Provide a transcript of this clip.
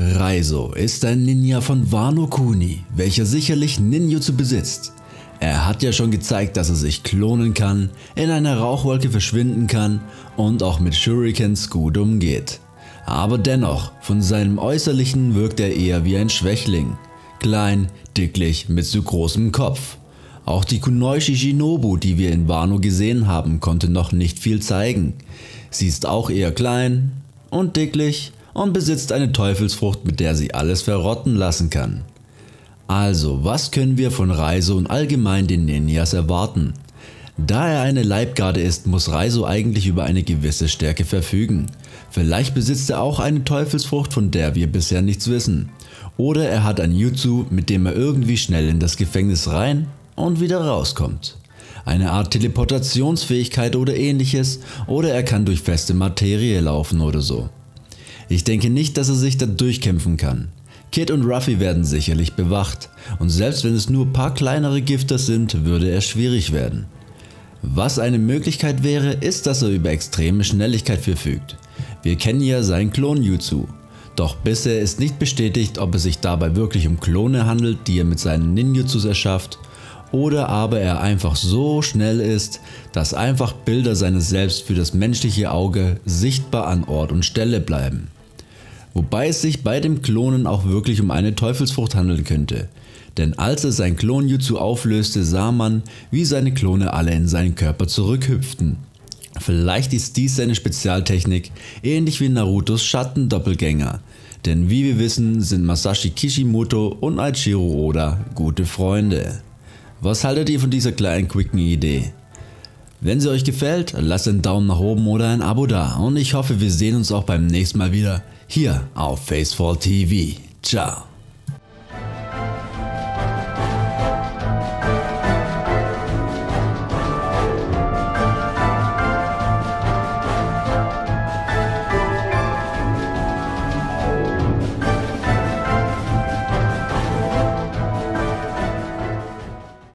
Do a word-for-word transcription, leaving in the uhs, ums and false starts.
Raizo ist ein Ninja von Wano Kuni, welcher sicherlich Ninjutsu besitzt. Er hat ja schon gezeigt, dass er sich klonen kann, in einer Rauchwolke verschwinden kann und auch mit Shurikens gut umgeht. Aber dennoch, von seinem Äußerlichen wirkt er eher wie ein Schwächling. Klein, dicklich, mit zu großem Kopf. Auch die Kunoichi Shinobu, die wir in Wano gesehen haben, konnte noch nicht viel zeigen. Sie ist auch eher klein und dicklich und besitzt eine Teufelsfrucht, mit der sie alles verrotten lassen kann. Also, was können wir von Raizo und allgemein den Ninjas erwarten? Da er eine Leibgarde ist, muss Raizo eigentlich über eine gewisse Stärke verfügen. Vielleicht besitzt er auch eine Teufelsfrucht, von der wir bisher nichts wissen. Oder er hat ein Jutsu, mit dem er irgendwie schnell in das Gefängnis rein und wieder rauskommt. Eine Art Teleportationsfähigkeit oder ähnliches, oder er kann durch feste Materie laufen oder so. Ich denke nicht, dass er sich da durchkämpfen kann. Kid und Ruffy werden sicherlich bewacht, und selbst wenn es nur ein paar kleinere Gifter sind, würde er schwierig werden. Was eine Möglichkeit wäre, ist, dass er über extreme Schnelligkeit verfügt. Wir kennen ja seinen Klon Jutsu, doch bisher ist nicht bestätigt, ob es sich dabei wirklich um Klone handelt, die er mit seinen Ninjutsus erschafft, oder aber er einfach so schnell ist, dass einfach Bilder seines Selbst für das menschliche Auge sichtbar an Ort und Stelle bleiben. Wobei es sich bei dem Klonen auch wirklich um eine Teufelsfrucht handeln könnte. Denn als er sein Klon Jutsu auflöste, sah man, wie seine Klone alle in seinen Körper zurückhüpften. Vielleicht ist dies seine Spezialtechnik, ähnlich wie Narutos Schattendoppelgänger. Denn wie wir wissen, sind Masashi Kishimoto und Eiichiro Oda gute Freunde. Was haltet ihr von dieser kleinen quicken Idee? Wenn sie euch gefällt, lasst einen Daumen nach oben oder ein Abo da und ich hoffe, wir sehen uns auch beim nächsten Mal wieder hier auf FaceFaultTV. Ciao.